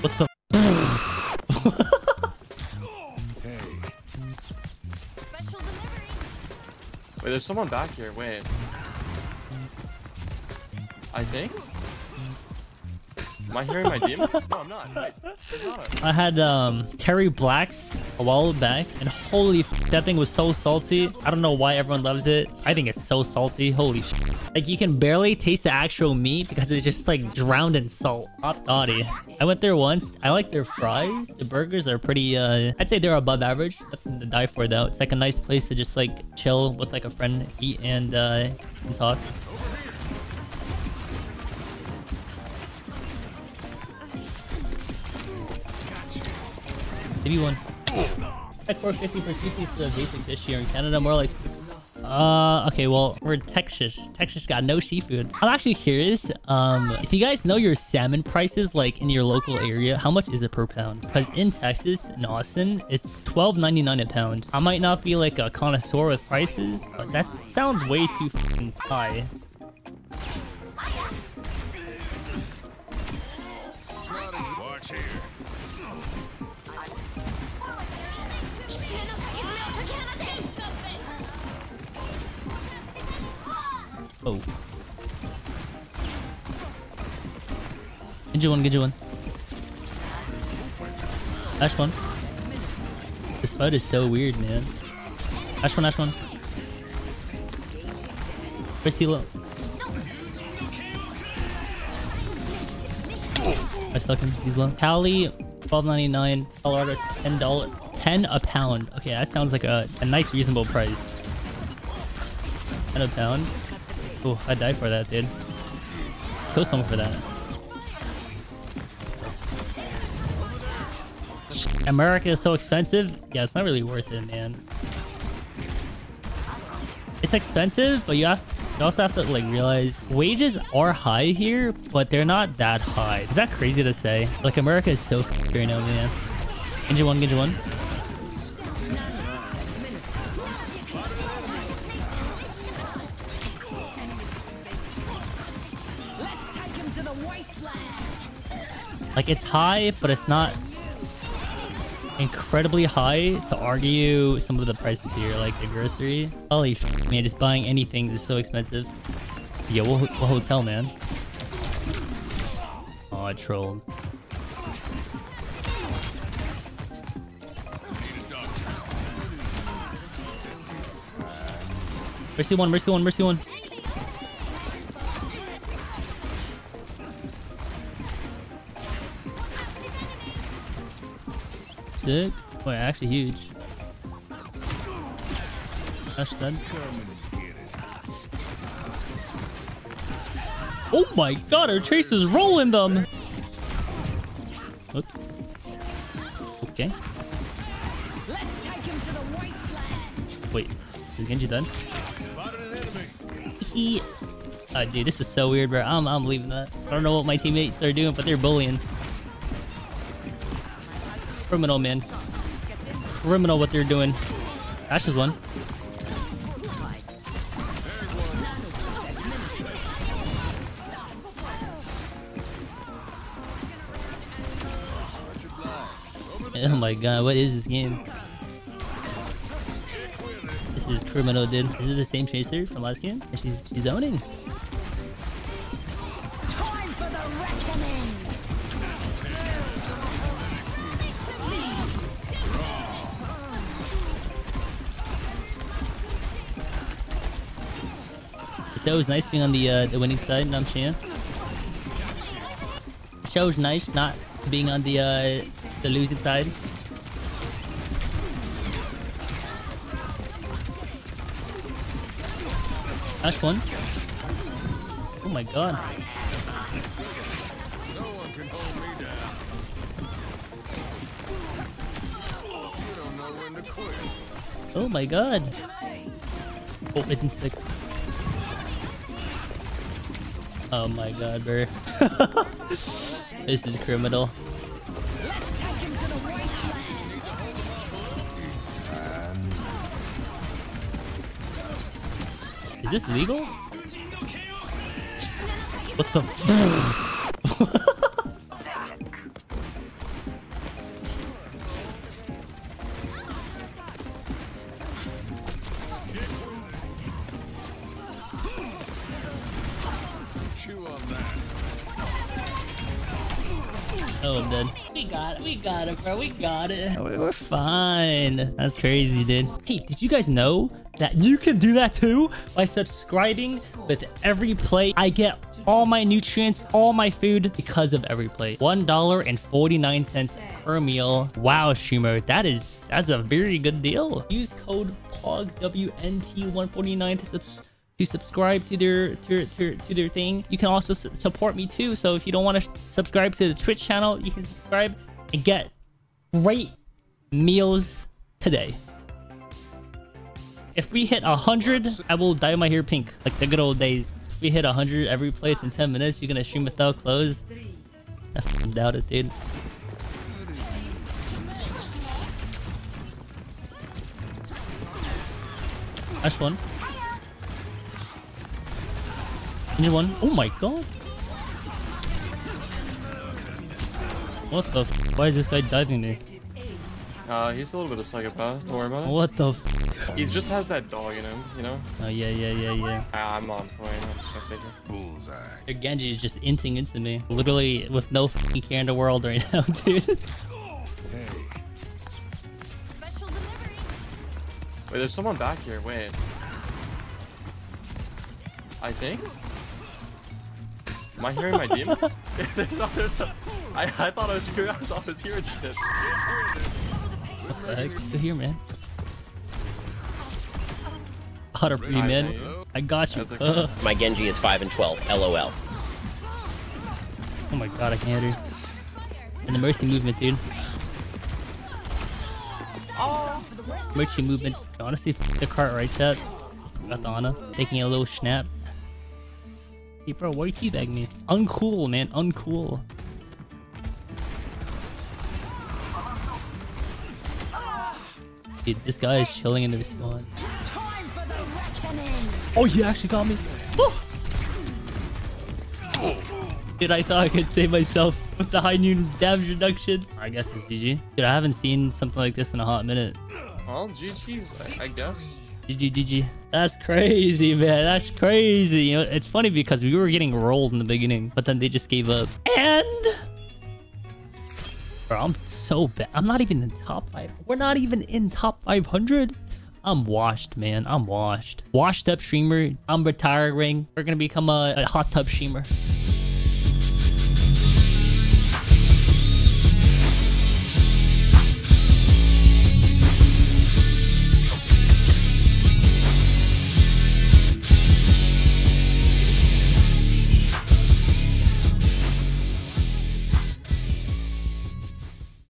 What the? Hey. Special delivery. Wait, there's someone back here. Wait. I think. Am I hearing my demons? No, I'm not. I had Terry Black's a while back, and holy f, that thing was so salty. I don't know why everyone loves it. I think it's so salty. Holy sh. Like, you can barely taste the actual meat because it's just like drowned in salt. Hot doddy. I went there once. I like their fries. The burgers are pretty, I'd say they're above average. Nothing to die for though. It's like a nice place to just like chill with like a friend, eat and talk. One. Like 450 for 2 pieces of basic dish here in Canada, more like 6. Okay, well, we're in Texas. Texas got no seafood. I'm actually curious, if you guys know your salmon prices, like in your local area, how much is it per pound? Because in Texas, in Austin, it's $12.99 a pound. I might not be like a connoisseur with prices, but that sounds way too fucking high. Watch here. Oh. Get you one. Ash one. This fight is so weird, man. Ash one. Where's he low? I stuck him. He's low. Cali, $12.99. Colorado, $10 a pound. Okay, that sounds like a nice, reasonable price. $10 a pound. Ooh, I'd die for that, dude. Kill someone for that. America is so expensive. Yeah, it's not really worth it, man. It's expensive, but you also have to like realize wages are high here, but they're not that high. Is that crazy to say? Like, America is so f***ing right now, man. Genji one. Like, it's high, but it's not incredibly high to argue some of the prices here, like the grocery. Holy f***, man, just buying anything is so expensive. Yo, what hotel, man? Oh, I trolled. Mercy one. Sick. Wait, actually huge. That's done. Oh my god, our chase is rolling them. What? Okay. Let's take him to the wasteland. Wait, is Genji done? Oh, dude, this is so weird, bro. I'm leaving that. I don't know what my teammates are doing, but they're bullying. Criminal, man. Criminal what they're doing. Ash is one. Oh my god, what is this game? This is criminal, dude. Is it the same chaser from last game? She's owning. It's always nice being on the winning side, and I'm saying. It's always nice not being on the losing side. Ash one. Oh my god. No one can hold me down. You don't know when to quit. Oh my god. Oh, it didn't stick. Oh my god, bro. This is criminal. Let's take him to the wasteland. Is this legal? What the f? Oh, I'm dead. We got it, bro. We got it. We're fine. That's crazy, dude. Hey, did you guys know that you can do that too? By subscribing with EveryPlate, I get all my nutrients, all my food because of EveryPlate. $1.49 per meal. Wow, streamer, that's a very good deal. Use code POGWNT149 to subscribe to their thing. You can also support me too. So if you don't want to subscribe to the Twitch channel, you can subscribe and get great meals today. If we hit 100, I will dye my hair pink like the good old days. If we hit 100 EveryPlates in 10 minutes, you're gonna stream without clothes? I fucking doubt it, dude. Nice one. New one. Oh my god. What the f? Why is this guy diving me? He's a little bit of psychopath. Don't worry about it. What the f? He just has that dog in him, you know? Oh, yeah. I'm on point. Bullseye. Your Genji is just inting into me. Literally with no f***ing care in the world right now, dude. Hey. Wait, there's someone back here. Wait. I think? Am I hearing my demons? I thought I was hearing shit. What the heck? You're still here, man. Otter free, man. I got you. Okay. My Genji is 5 and 12. LOL. Oh my god, I can't hit her. And the mercy movement, dude. Oh. Mercy movement. Honestly, the cart right there. Got the Ana. Taking a little snap. Hey, bro, why are you teabagging me? Uncool, man. Uncool. Dude, this guy is chilling in the respawn. Oh, you actually got me. Oh! Dude, I thought I could save myself with the high noon damage reduction. I guess it's GG. Dude, I haven't seen something like this in a hot minute. Well, GG's, I guess. GG. That's crazy, man. That's crazy. You know, it's funny because we were getting rolled in the beginning, but then they just gave up. And bro, I'm so bad. I'm not even in top 5. We're not even in top 500. I'm washed, man. I'm washed. Washed up streamer. I'm retiring. We're gonna become a hot tub streamer.